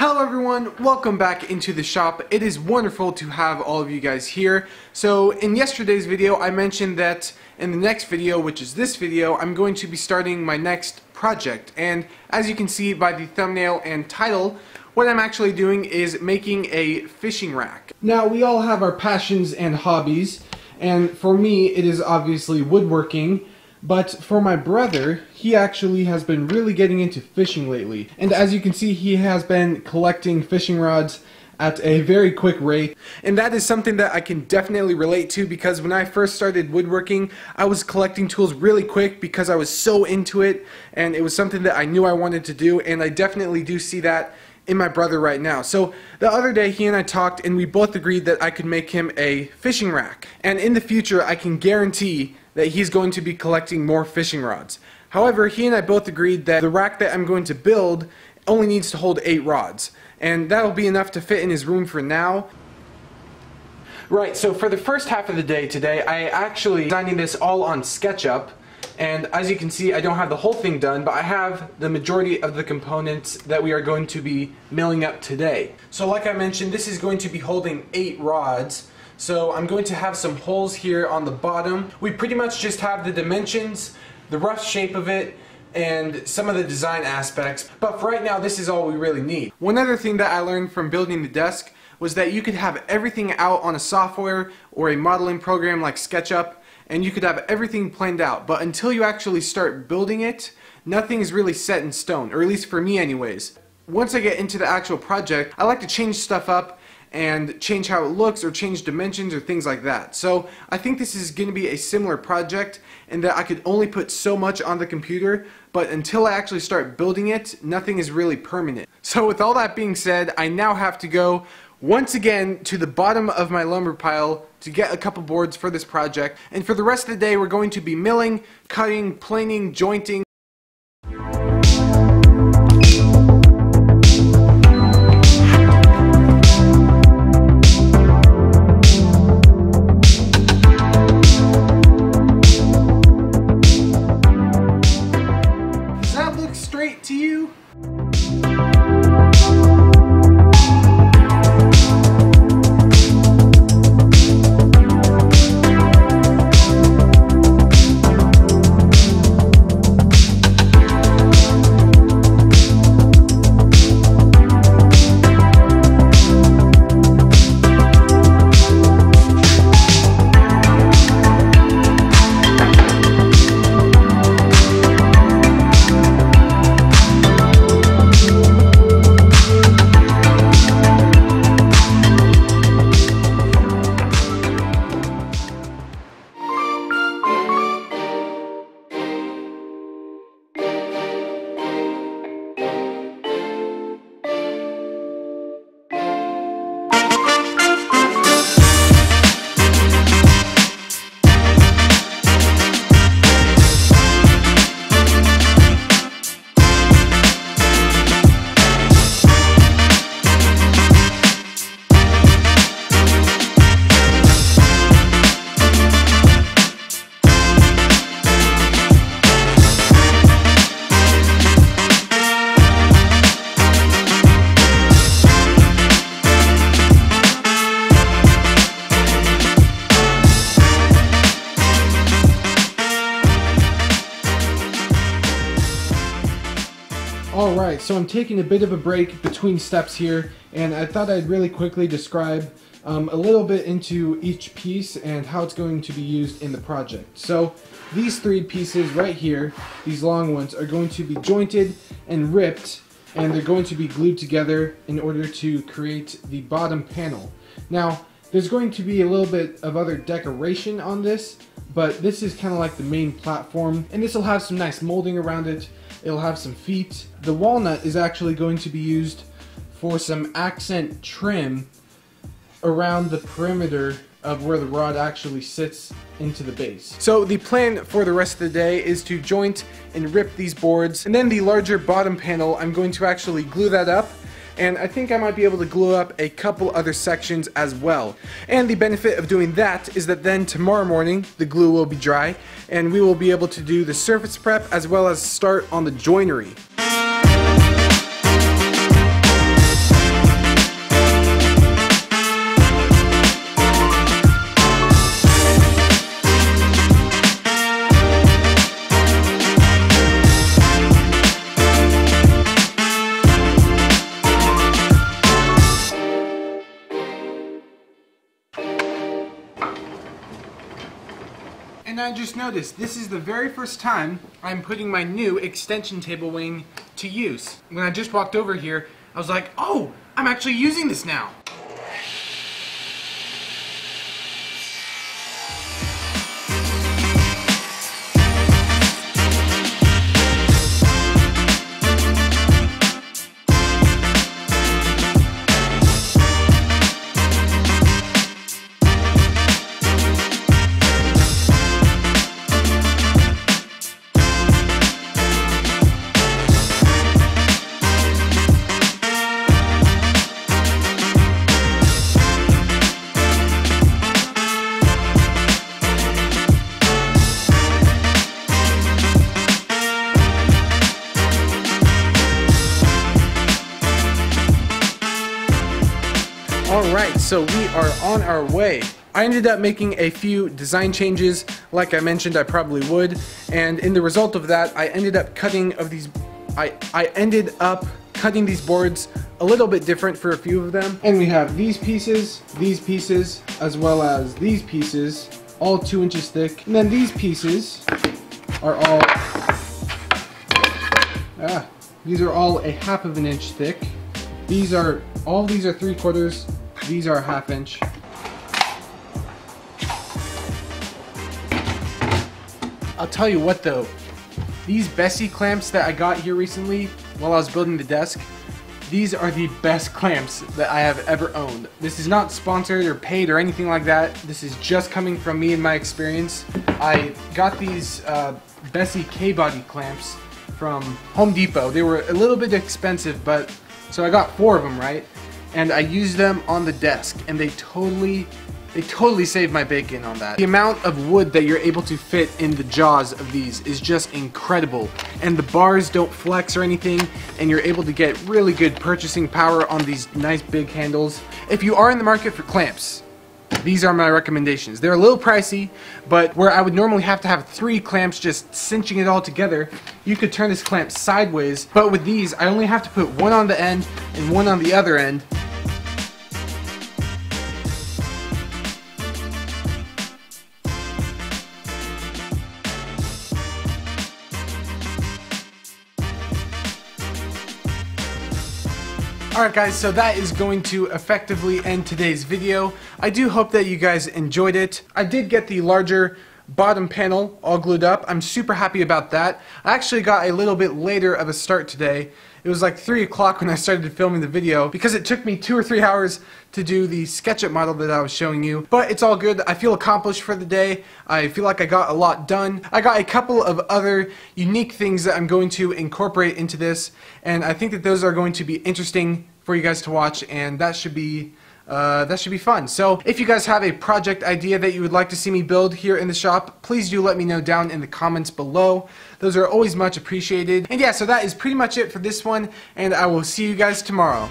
Hello everyone, welcome back into the shop. It is wonderful to have all of you guys here. So in yesterday's video, I mentioned that in the next video, which is this video, I'm going to be starting my next project. And as you can see by the thumbnail and title, what I'm actually doing is making a fishing rack. Now, we all have our passions and hobbies, and for me, it is obviously woodworking. But for my brother, he actually has been really getting into fishing lately. And as you can see, he has been collecting fishing rods at a very quick rate. And that is something that I can definitely relate to, because when I first started woodworking, I was collecting tools really quick because I was so into it, and it was something that I knew I wanted to do, and I definitely do see that in my brother right now. So the other day he and I talked, and we both agreed that I could make him a fishing rack. And in the future, I can guarantee that he's going to be collecting more fishing rods. However, he and I both agreed that the rack that I'm going to build only needs to hold 8 rods, and that'll be enough to fit in his room for now. Right, so for the first half of the day today, I actually designed this all on SketchUp, and as you can see, I don't have the whole thing done, but I have the majority of the components that we are going to be milling up today. So like I mentioned, this is going to be holding 8 rods. So I'm going to have some holes here on the bottom. We pretty much just have the dimensions, the rough shape of it, and some of the design aspects. But for right now, this is all we really need. One other thing that I learned from building the desk was that you could have everything out on a software or a modeling program like SketchUp, and you could have everything planned out. But until you actually start building it, nothing is really set in stone, or at least for me anyways. Once I get into the actual project, I like to change stuff up and change how it looks or change dimensions or things like that. So I think this is going to be a similar project, and that I could only put so much on the computer, but until I actually start building it, nothing is really permanent. So with all that being said, I now have to go once again to the bottom of my lumber pile to get a couple boards for this project, and for the rest of the day we're going to be milling, cutting, planing, jointing. Straight to you. Alright, so I'm taking a bit of a break between steps here, and I thought I'd really quickly describe a little bit into each piece and how it's going to be used in the project. So these 3 pieces right here, these long ones, are going to be jointed and ripped, and they're going to be glued together in order to create the bottom panel. Now, there's going to be a little bit of other decoration on this, but this is kind of like the main platform, and this will have some nice molding around it. It'll have some feet. The walnut is actually going to be used for some accent trim around the perimeter of where the rod actually sits into the base. So the plan for the rest of the day is to joint and rip these boards, and then the larger bottom panel, I'm going to actually glue that up, and I think I might be able to glue up a couple other sections as well. And the benefit of doing that is that then tomorrow morning the glue will be dry, and we will be able to do the surface prep as well as start on the joinery. And I just noticed, this is the very first time I'm putting my new extension table wing to use. When I just walked over here, I was like, oh, I'm actually using this now. Alright, so we are on our way. I ended up making a few design changes, like I mentioned I probably would, and in the result of that, I ended up cutting these boards a little bit different for a few of them. And we have these pieces, as well as these pieces, all 2 inches thick. And then these pieces are all, these are all 1/2 inch thick. These are, all these are 3/4. These are 1/2 inch. I'll tell you what though, these Bessie clamps that I got here recently while I was building the desk, these are the best clamps that I have ever owned. This is not sponsored or paid or anything like that. This is just coming from me and my experience. I got these Bessie K-body clamps from Home Depot. They were a little bit expensive, but so I got 4 of them, right? And I used them on the desk, and they totally saved my bacon on that. The amount of wood that you're able to fit in the jaws of these is just incredible. And the bars don't flex or anything, and you're able to get really good purchasing power on these nice big handles. If you are in the market for clamps, these are my recommendations. They're a little pricey, but where I would normally have to have 3 clamps just cinching it all together, you could turn this clamp sideways, but with these, I only have to put 1 on the end and 1 on the other end. Alright guys, so that is going to effectively end today's video. I do hope that you guys enjoyed it. I did get the larger bottom panel all glued up. I'm super happy about that. I actually got a little bit later of a start today. It was like 3 o'clock when I started filming the video because it took me 2 or 3 hours to do the SketchUp model that I was showing you. But it's all good. I feel accomplished for the day. I feel like I got a lot done. I got a couple of other unique things that I'm going to incorporate into this, and I think that those are going to be interesting for you guys to watch, and that should be fun. So if you guys have a project idea that you would like to see me build here in the shop, please do let me know down in the comments below. Those are always much appreciated. And yeah, so that is pretty much it for this one, and I will see you guys tomorrow.